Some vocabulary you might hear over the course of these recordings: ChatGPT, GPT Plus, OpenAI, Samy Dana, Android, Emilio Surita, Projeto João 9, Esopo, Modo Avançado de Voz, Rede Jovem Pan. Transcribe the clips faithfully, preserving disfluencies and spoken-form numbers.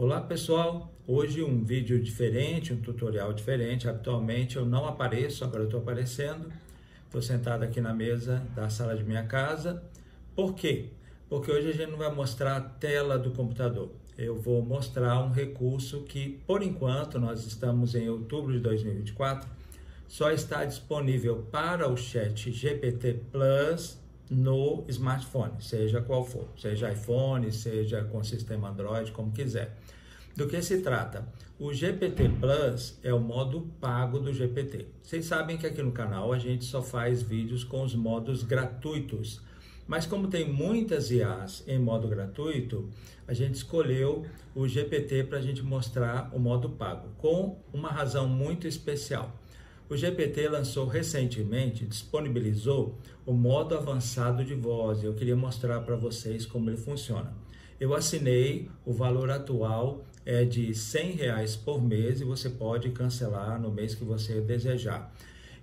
Olá pessoal, hoje um vídeo diferente, um tutorial diferente. Habitualmente eu não apareço, agora eu estou aparecendo. Estou sentado aqui na mesa da sala de minha casa. Por quê? Porque hoje a gente não vai mostrar a tela do computador. Eu vou mostrar um recurso que, por enquanto, nós estamos em outubro de dois mil e vinte e quatro, só está disponível para o ChatGPT Plus no smartphone, seja qual for, seja iPhone, seja com sistema Android, como quiser. Do que se trata? O G P T Plus é o modo pago do G P T. Vocês sabem que aqui no canal a gente só faz vídeos com os modos gratuitos, mas como tem muitas I As em modo gratuito, a gente escolheu o G P T para a gente mostrar o modo pago, com uma razão muito especial. O G P T lançou recentemente, disponibilizou o modo avançado de voz. Eu queria mostrar para vocês como ele funciona. Eu assinei, o valor atual é de cem reais por mês e você pode cancelar no mês que você desejar.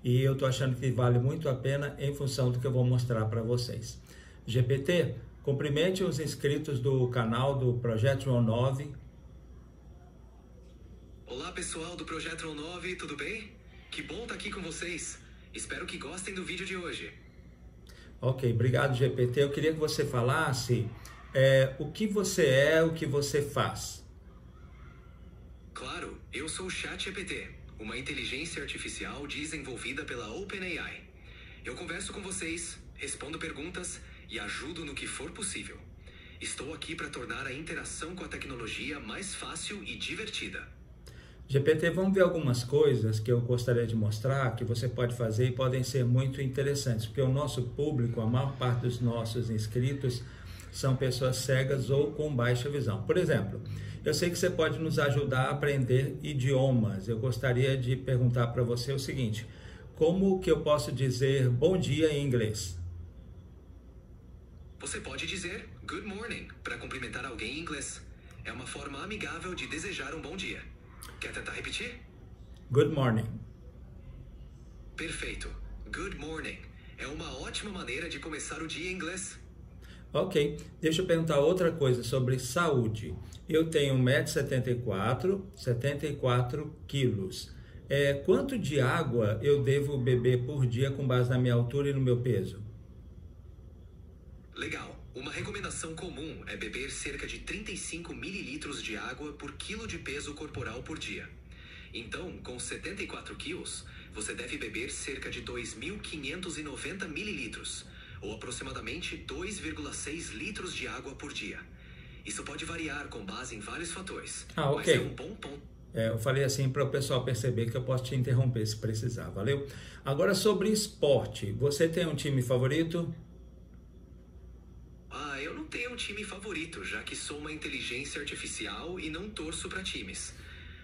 E eu estou achando que vale muito a pena em função do que eu vou mostrar para vocês. G P T, cumprimente os inscritos do canal do Projeto João nove. Olá pessoal do Projeto João nove, tudo bem? Que bom estar aqui com vocês. Espero que gostem do vídeo de hoje. Ok, obrigado G P T. Eu queria que você falasse é, o que você é, o que você faz. Claro, eu sou o ChatGPT, uma inteligência artificial desenvolvida pela OpenAI. Eu converso com vocês, respondo perguntas e ajudo no que for possível. Estou aqui para tornar a interação com a tecnologia mais fácil e divertida. G P T, vamos ver algumas coisas que eu gostaria de mostrar, que você pode fazer e podem ser muito interessantes, porque o nosso público, a maior parte dos nossos inscritos, são pessoas cegas ou com baixa visão. Por exemplo, eu sei que você pode nos ajudar a aprender idiomas. Eu gostaria de perguntar para você o seguinte: como que eu posso dizer bom dia em inglês? Você pode dizer good morning para cumprimentar alguém em inglês. É uma forma amigável de desejar um bom dia. Quer tentar repetir? Good morning. Perfeito. Good morning. É uma ótima maneira de começar o dia em inglês. Ok. Deixa eu perguntar outra coisa sobre saúde. Eu tenho um metro e setenta e quatro, setenta e quatro quilos. É, quanto de água eu devo beber por dia com base na minha altura e no meu peso? Legal. Uma recomendação comum é beber cerca de trinta e cinco mililitros de água por quilo de peso corporal por dia. Então, com setenta e quatro quilos, você deve beber cerca de dois mil quinhentos e noventa mililitros, ou aproximadamente dois vírgula seis litros de água por dia. Isso pode variar com base em vários fatores. Ah, ok. Mas é um bom ponto. É, eu falei assim para o pessoal perceber que eu posso te interromper se precisar, valeu? Agora sobre esporte, você tem um time favorito? Ah, eu não tenho um time favorito, já que sou uma inteligência artificial e não torço para times.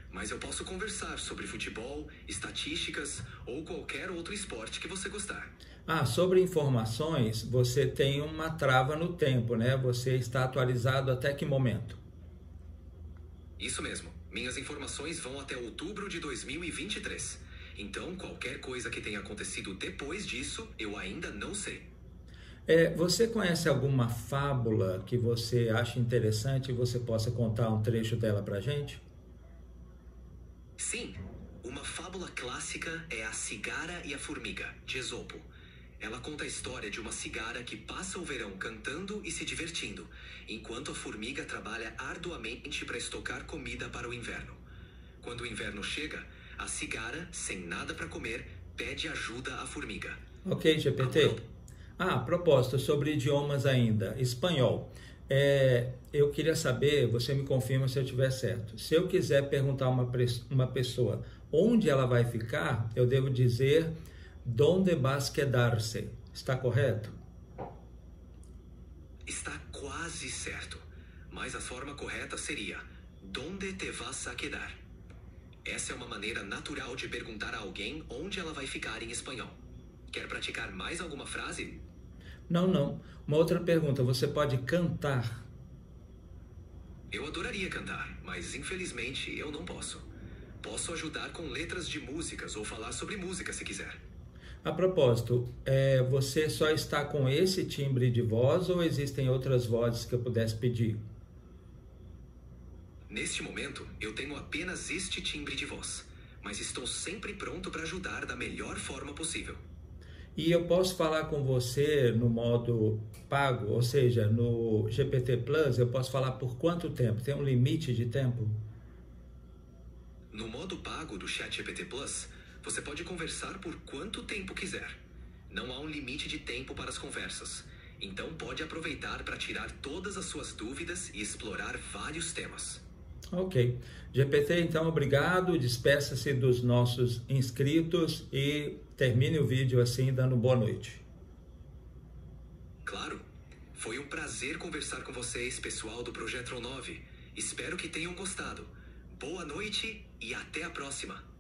Mas eu posso conversar sobre futebol, estatísticas ou qualquer outro esporte que você gostar. Ah, sobre informações, você tem uma trava no tempo, né? Você está atualizado até que momento? Isso mesmo. Minhas informações vão até outubro de dois mil e vinte e três. Então, qualquer coisa que tenha acontecido depois disso, eu ainda não sei. É, você conhece alguma fábula que você acha interessante e você possa contar um trecho dela pra gente? Sim, uma fábula clássica é A Cigara e a Formiga, de Esopo. Ela conta a história de uma cigara que passa o verão cantando e se divertindo, enquanto a formiga trabalha arduamente para estocar comida para o inverno. Quando o inverno chega, a cigara, sem nada para comer, pede ajuda à formiga. Ok, G P T. Ah, propósito, sobre idiomas ainda, espanhol. É, eu queria saber, você me confirma se eu tiver certo. Se eu quiser perguntar a uma, uma pessoa onde ela vai ficar, eu devo dizer donde vas quedarse. Está correto? Está quase certo, mas a forma correta seria donde te vas a quedar. Essa é uma maneira natural de perguntar a alguém onde ela vai ficar em espanhol. Quer praticar mais alguma frase? Não, não. Uma outra pergunta, você pode cantar? Eu adoraria cantar, mas infelizmente eu não posso. Posso ajudar com letras de músicas ou falar sobre música se quiser. A propósito, é, você só está com esse timbre de voz ou existem outras vozes que eu pudesse pedir? Neste momento, eu tenho apenas este timbre de voz, mas estou sempre pronto para ajudar da melhor forma possível. E eu posso falar com você no modo pago, ou seja, no G P T Plus, eu posso falar por quanto tempo? Tem um limite de tempo? No modo pago do ChatGPT Plus, você pode conversar por quanto tempo quiser. Não há um limite de tempo para as conversas, então pode aproveitar para tirar todas as suas dúvidas e explorar vários temas. Ok. G P T, então, obrigado. Despeça-se dos nossos inscritos e termine o vídeo assim, dando boa noite. Claro. Foi um prazer conversar com vocês, pessoal do Projeto João nove. Espero que tenham gostado. Boa noite e até a próxima.